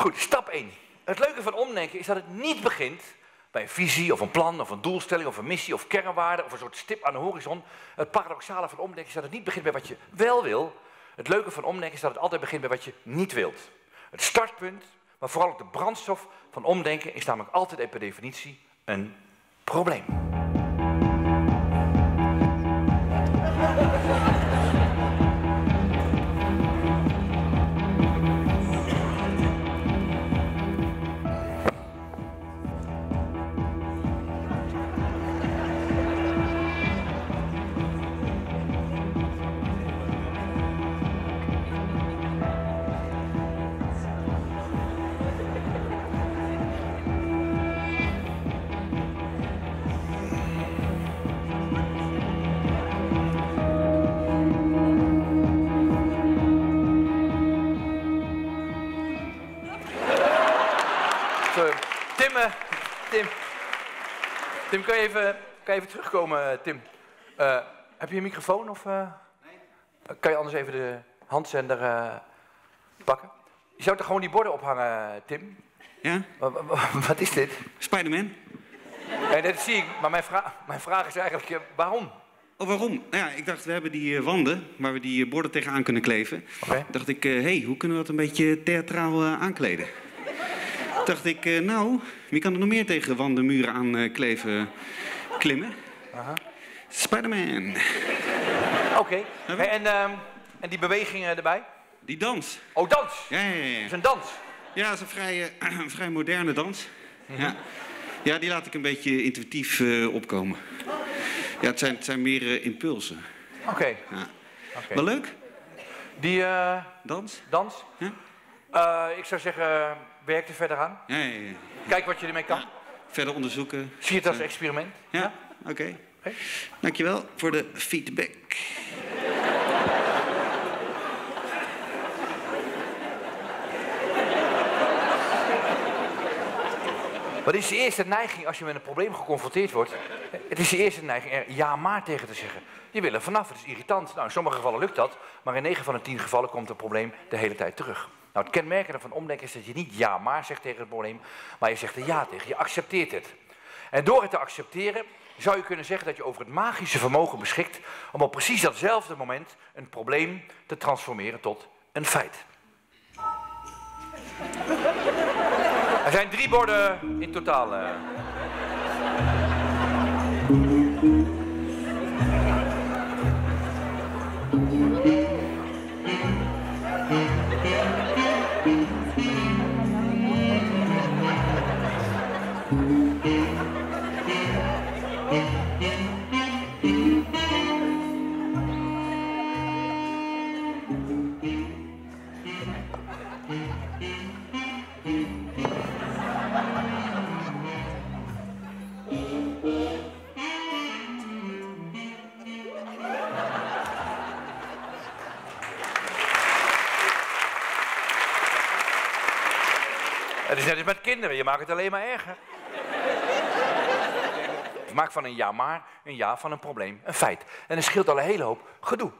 Goed, stap 1. Het leuke van omdenken is dat het niet begint bij een visie of een plan of een doelstelling of een missie of kernwaarden of een soort stip aan de horizon. Het paradoxale van omdenken is dat het niet begint bij wat je wel wil. Het leuke van omdenken is dat het altijd begint bij wat je niet wilt. Het startpunt, maar vooral ook de brandstof van omdenken is namelijk altijd en per definitie een probleem. Tim, kan je even terugkomen, Tim? Heb je een microfoon? Of, nee. Kan je anders even de handzender pakken? Je zou toch gewoon die borden ophangen, Tim? Ja. Wat is dit? Spider-Man. Ja, dat zie ik, maar mijn vraag is eigenlijk waarom? Oh, waarom? Nou ja, ik dacht, we hebben die wanden waar we die borden tegenaan kunnen kleven. Okay. Dacht ik, hey, hoe kunnen we dat een beetje theatraal aankleden? Dacht ik, nou, wie kan er nog meer tegen wanden, muren aan klimmen? Spider-Man. Oké. Okay. En die bewegingen erbij? Die dans. Oh, dans? Ja. Dat is een dans? Ja, dat is een vrij moderne dans. Mm-hmm. Ja, die laat ik een beetje intuïtief opkomen. Ja, het zijn meer impulsen. Oké. Okay. Ja. Okay. Wel leuk? Die dans? Dans? Ja? Ik zou zeggen, werk er verder aan. Ja. Kijk wat je ermee kan. Ja, verder onderzoeken. Zie je het als een experiment? Ja? Oké. Dankjewel voor de feedback. Wat is je eerste neiging als je met een probleem geconfronteerd wordt? Het is je eerste neiging er ja maar tegen te zeggen. Je wil er vanaf, het is irritant. Nou, in sommige gevallen lukt dat, maar in 9 van de 10 gevallen komt het probleem de hele tijd terug. Nou, het kenmerkende van omdenken is dat je niet ja maar zegt tegen het probleem, maar je zegt er ja tegen, je accepteert het. En door het te accepteren zou je kunnen zeggen dat je over het magische vermogen beschikt om op precies datzelfde moment een probleem te transformeren tot een feit. Er zijn 3 borden in totaal. Het is net als met kinderen, je maakt het alleen maar erger. Maak van een ja maar, een ja van een probleem, een feit. En dat scheelt al een hele hoop gedoe.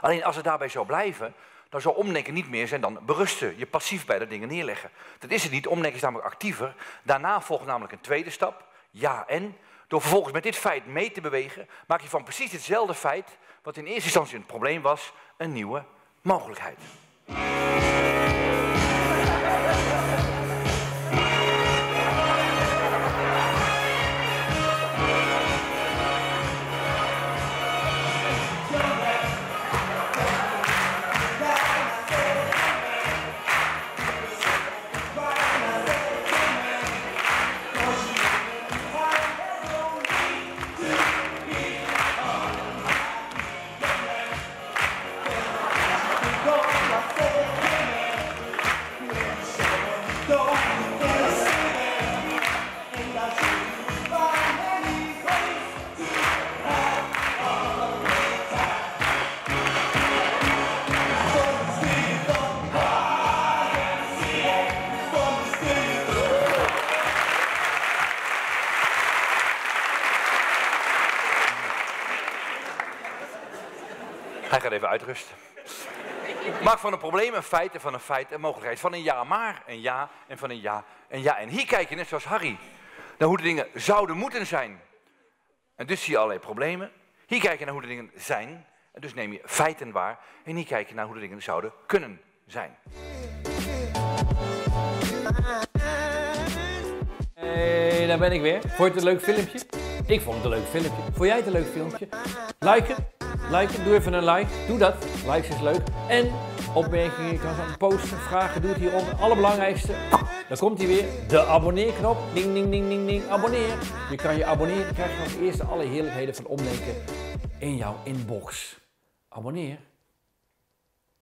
Alleen als het daarbij zou blijven, dan zou omdenken niet meer zijn dan berusten. Je passief bij de dingen neerleggen. Dat is het niet, omdenken is namelijk actiever. Daarna volgt namelijk een tweede stap, ja en. Door vervolgens met dit feit mee te bewegen, maak je van precies hetzelfde feit, wat in eerste instantie een probleem was, een nieuwe mogelijkheid. Hij gaat even uitrusten. Maak van een probleem een feit en van een feit een mogelijkheid. Van een ja maar een ja en van een ja en ja. En hier kijk je net zoals Harry naar hoe de dingen zouden moeten zijn. En dus zie je allerlei problemen. Hier kijk je naar hoe de dingen zijn. En dus neem je feiten waar. En hier kijk je naar hoe de dingen zouden kunnen zijn. Hey, daar ben ik weer. Vond je het een leuk filmpje? Ik vond het een leuk filmpje. Vond jij het een leuk filmpje? Liken, doe even een like. Doe dat, likes is leuk. En opmerkingen, je kan gaan posten, vragen, doe het hieronder. Allerbelangrijkste, dan komt hij weer, de abonneerknop. Ding, ding, ding, ding, ding, abonneer. Je kan je abonneren, dan krijg je als eerste alle heerlijkheden van Omdenken in jouw inbox. Abonneer.